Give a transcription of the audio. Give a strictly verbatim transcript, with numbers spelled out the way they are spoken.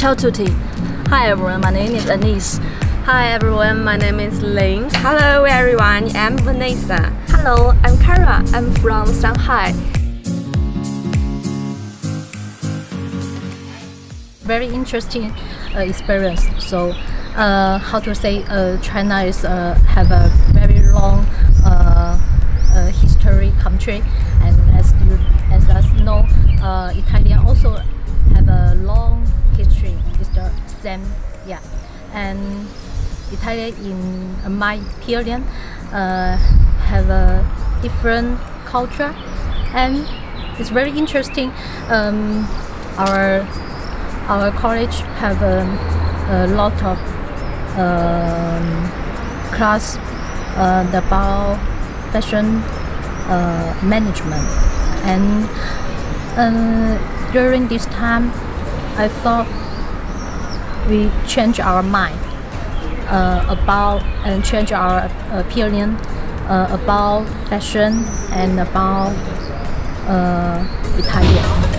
Ciao tutti. Hi everyone, my name is Anise. Hi everyone, my name is Ling. Hello everyone, I'm Vanessa. Hello, I'm Kara. I'm from Shanghai. Very interesting uh, experience. So, uh, how to say? Uh, China is uh, have a very long uh, uh, history country, and as you as us know, uh, Italian also have a long history. It's the same, yeah. And Italian, in my opinion, uh, have a different culture, and it's very interesting. Um, our Our college have um, a lot of um, class uh, about fashion uh, management, and uh, during this time, I thought we change our mind uh, about and change our opinion uh, about fashion and about uh, Italian.